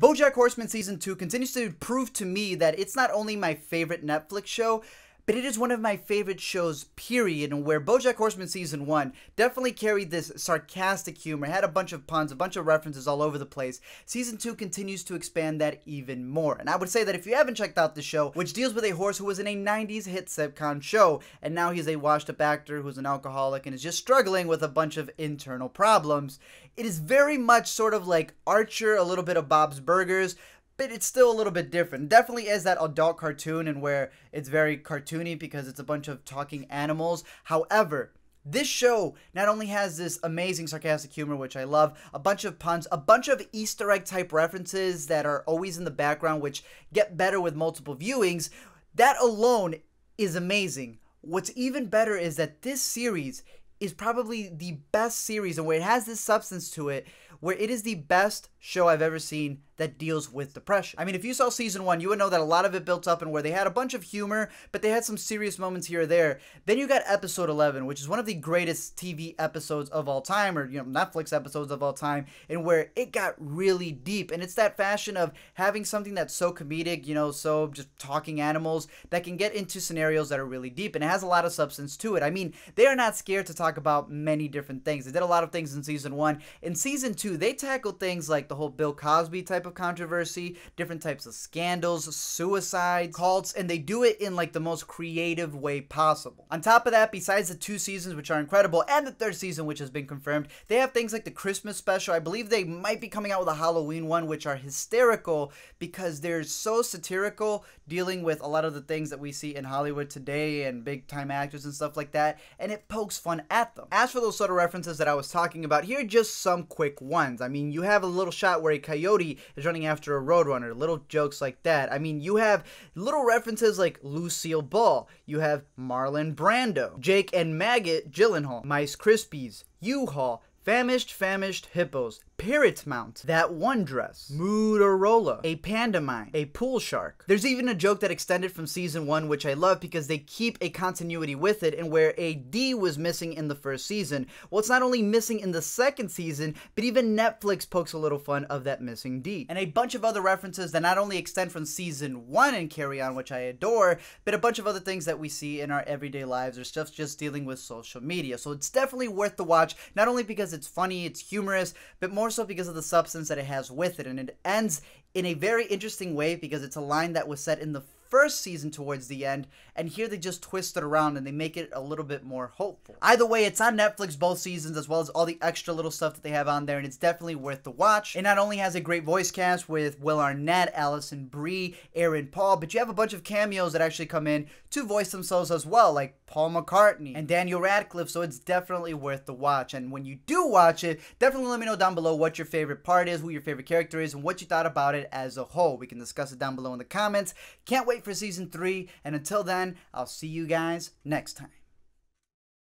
BoJack Horseman Season 2 continues to prove to me that it's not only my favorite Netflix show, but it is one of my favorite shows, period, where BoJack Horseman Season 1 definitely carried this sarcastic humor, had a bunch of puns, a bunch of references all over the place. Season 2 continues to expand that even more. And I would say that if you haven't checked out the show, which deals with a horse who was in a 90s hit sitcom show, and now he's a washed-up actor who's an alcoholic and is just struggling with a bunch of internal problems, it is very much sort of like Archer, a little bit of Bob's Burgers, but it's still a little bit different. Definitely is that adult cartoon and where it's very cartoony because it's a bunch of talking animals. However, this show not only has this amazing sarcastic humor, which I love, a bunch of puns, a bunch of Easter egg type references that are always in the background, which get better with multiple viewings. That alone is amazing. What's even better is that this series is probably the best series and where it has this substance to it, where it is the best show I've ever seen that deals with depression. I mean, if you saw season one, you would know that a lot of it built up and where they had a bunch of humor, but they had some serious moments here or there. Then you got episode 11, which is one of the greatest TV episodes of all time, or, you know, Netflix episodes of all time, and where it got really deep. And it's that fashion of having something that's so comedic, you know, so just talking animals that can get into scenarios that are really deep, and it has a lot of substance to it. I mean, they are not scared to talk about many different things. They did a lot of things in season one. In season two, they tackled things like the whole Bill Cosby type of controversy, different types of scandals, suicides, cults, and they do it in like the most creative way possible. On top of that, besides the two seasons, which are incredible, and the third season, which has been confirmed, they have things like the Christmas special. I believe they might be coming out with a Halloween one, which are hysterical because they're so satirical, dealing with a lot of the things that we see in Hollywood today and big time actors and stuff like that, and it pokes fun at them. As for those sort of references that I was talking about, here are just some quick ones. I mean, you have a little shot where a coyote is running after a roadrunner, little jokes like that. I mean, you have little references like Lucille Ball, you have Marlon Brando, Jake and Maggot Gyllenhaal, Mice Krispies, U-Haul, Famished Famished Hippos, Pirates Mount, That One Dress, Mutarola, A Panda Mine, A Pool Shark. There's even a joke that extended from season one, which I love because they keep a continuity with it, and where a D was missing in the first season. Well, it's not only missing in the second season, but even Netflix pokes a little fun of that missing D. And a bunch of other references that not only extend from season one and carry on, which I adore, but a bunch of other things that we see in our everyday lives or stuff just dealing with social media. So it's definitely worth the watch, not only because it's funny, it's humorous, but more so because of the substance that it has with it. And it ends in a very interesting way because it's a line that was said in the first season towards the end, and here they just twist it around and they make it a little bit more hopeful. Either way, it's on Netflix, both seasons, as well as all the extra little stuff that they have on there, and it's definitely worth the watch. It not only has a great voice cast with Will Arnett, Alison Brie, Aaron Paul, but you have a bunch of cameos that actually come in to voice themselves as well, like Paul McCartney and Daniel Radcliffe, so it's definitely worth the watch. And when you do watch it, definitely let me know down below what your favorite part is, who your favorite character is, and what you thought about it as a whole. We can discuss it down below in the comments. Can't wait for season 3, and until then, I'll see you guys next time.